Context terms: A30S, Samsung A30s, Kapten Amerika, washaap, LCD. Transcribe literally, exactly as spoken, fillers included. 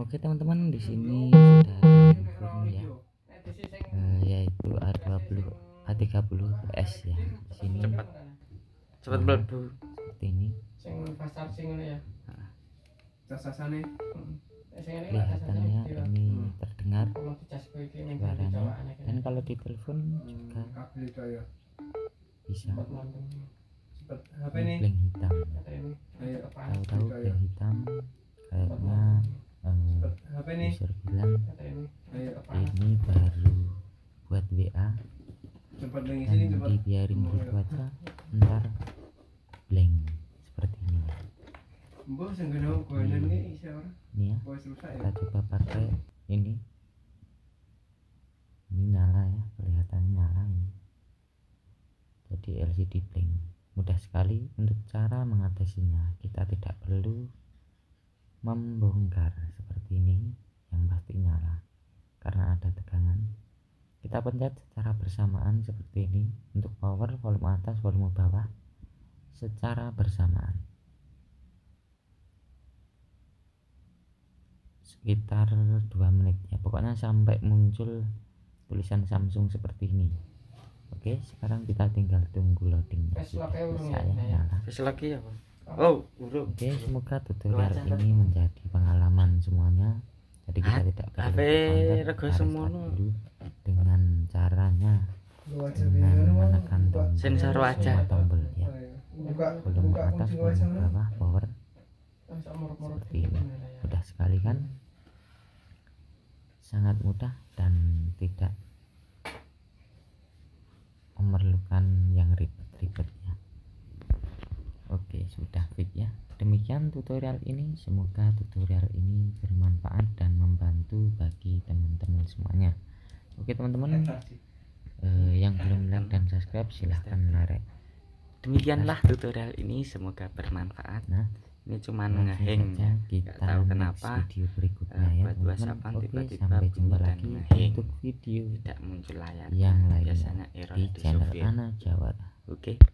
Oke teman-teman, di sini sudah ada infonya ya, uh, yaitu A tiga puluh S ya. Di sini cepat cepat melebu seperti ini. Kelihatannya ini terdengar suaranya, dan kalau ditelepon juga bisa blank hitam. Tahu-tahu blank hitam kayaknya eh, user bilang ini baru buat W A, dan dibiarin gitu aja ntar blank seperti ini. Ini ya, kita coba pakai ini. Ini nyala ya, kelihatannya nyala ini. Jadi L C D blank. Mudah sekali untuk cara mengatasinya. Kita tidak perlu membongkar seperti ini yang pasti nyala karena ada tegangan. Kita pencet secara bersamaan seperti ini untuk power, volume atas, volume bawah secara bersamaan. Sekitar dua menit ya, pokoknya sampai muncul tulisan Samsung seperti ini. Oke, sekarang kita tinggal tunggu loadingnya. Saya lagi ya. Oh, oke, semoga tutorial ini menjadi pengalaman semuanya. Jadi kita tidak perlu dengan caranya dengan menekan sensor wajah tombol ya. Volume atas, volume bawah, power seperti ini. Mudah sekali kan? Sangat mudah dan tidak memerlukan yang ribet-ribet ya. Oke, sudah fit ya. Demikian tutorial ini, semoga tutorial ini bermanfaat dan membantu bagi teman-teman semuanya. Oke teman-teman, eh, yang belum like dan subscribe silahkan like. Demikianlah tutorial ini, semoga bermanfaat. Nah, ini cuma ngeheng ya, kita tahu kenapa video berikutnya ya. Oke, sampai jumpa lagi untuk video tidak muncul layar yang lain biasanya error di channel Ana Jawara. Oke.